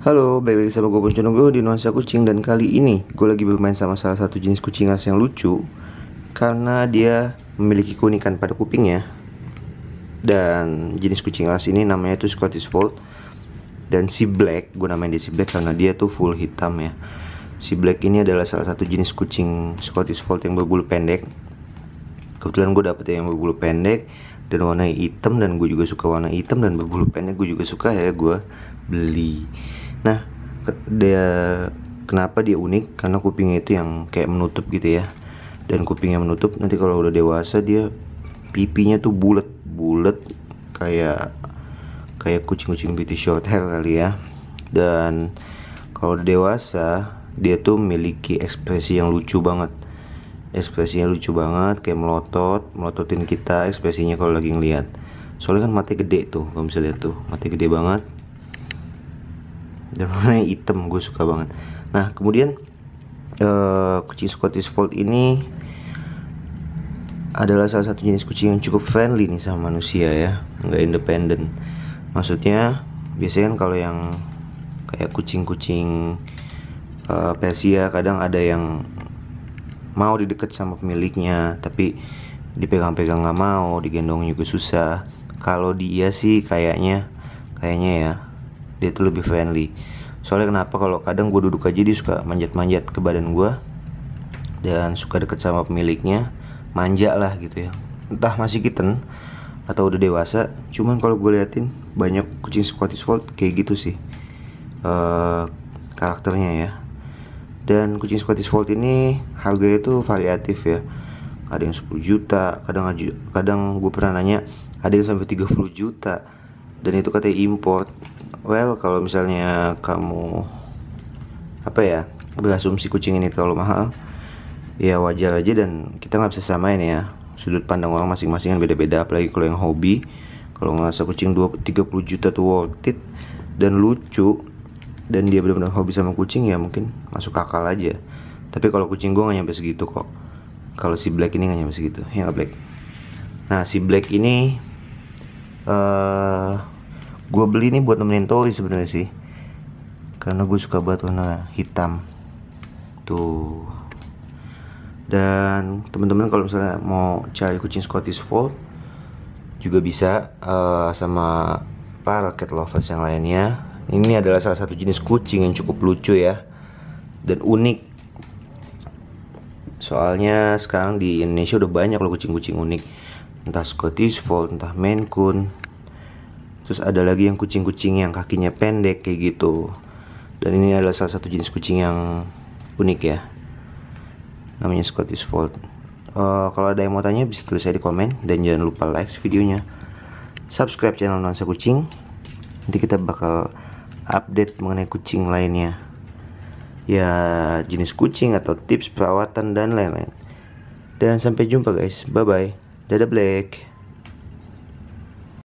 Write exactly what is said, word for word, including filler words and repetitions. Halo, balik lagi sama gue Ponconong gue di Nuansa Kucing. Dan kali ini gue lagi bermain sama salah satu jenis kucing khas yang lucu, karena dia memiliki keunikan pada kupingnya. Dan jenis kucing khas ini namanya itu Scottish Fold. Dan si Black, gue namain dia si Black karena dia tuh full hitam ya. Si Black ini adalah salah satu jenis kucing Scottish Fold yang berbulu pendek. Kebetulan gue dapet yang berbulu pendek dan warna hitam, dan gue juga suka warna hitam dan berbulu pendek, gue juga suka ya, gue beli. Nah, dia kenapa dia unik? Karena kupingnya itu yang kayak menutup gitu ya. Dan kupingnya menutup, nanti kalau udah dewasa dia pipinya tuh bulet-bulet kayak kayak kucing-kucing British short hair kali ya. Dan kalau dewasa dia tuh memiliki ekspresi yang lucu banget. Ekspresinya lucu banget, kayak melotot, melototin kita ekspresinya kalau lagi ngeliat. Soalnya kan matanya gede tuh, kalau bisa lihat tuh, matanya gede banget. Dan warnanya hitam, gue suka banget. Nah, kemudian uh, kucing Scottish Fold ini adalah salah satu jenis kucing yang cukup friendly nih sama manusia ya, nggak independen. Maksudnya, biasanya kan kalau yang kayak kucing-kucing uh, Persia kadang ada yang mau didekat sama pemiliknya, tapi dipegang-pegang nggak mau, digendong juga susah. Kalau dia sih kayaknya, kayaknya ya, dia tuh lebih friendly. Soalnya kenapa? Kalau kadang gue duduk aja dia suka manjat-manjat ke badan gue dan suka deket sama pemiliknya, manja lah gitu ya. Entah masih kitten atau udah dewasa. Cuman kalau gue liatin banyak kucing Scottish Fold kayak gitu sih uh, karakternya ya. Dan kucing Scottish Fold ini harganya tuh variatif ya. Ada yang sepuluh juta, kadang kadang gue pernah nanya ada yang sampai tiga puluh juta. Dan itu katanya import. Well, kalau misalnya kamu apa ya, berasumsi kucing ini terlalu mahal, ya wajar aja, dan kita nggak bisa samain ya. Sudut pandang orang masing-masing kan beda-beda, apalagi kalau yang hobi. Kalau ngerasa kucing dua puluh sampai tiga puluh juta tuh worth it dan lucu, dan dia benar-benar hobi sama kucing ya, mungkin masuk akal aja. Tapi kalau kucing gue nggak nyampe segitu kok. Kalau si Black ini nggak nyampe segitu, ya nggak Black. Nah, si Black ini uh, gue beli ini buat nemenin Tori sebenarnya sih, karena gue suka banget warna hitam tuh. Dan teman-teman kalau misalnya mau cari kucing Scottish Fold juga bisa, uh, sama para cat lovers yang lainnya. Ini adalah salah satu jenis kucing yang cukup lucu ya, dan unik. Soalnya sekarang di Indonesia udah banyak loh kucing-kucing unik. Entah Scottish Fold, entah Maine Coon. Terus ada lagi yang kucing-kucing yang kakinya pendek kayak gitu. Dan ini adalah salah satu jenis kucing yang unik ya, namanya Scottish Fold. uh, Kalau ada yang mau tanya bisa tulis aja di komen. Dan jangan lupa like videonya, subscribe channel Nuansa Kucing. Nanti kita bakal update mengenai kucing lainnya ya, jenis kucing atau tips perawatan dan lain-lain. Dan sampai jumpa guys, bye bye, dadah Black.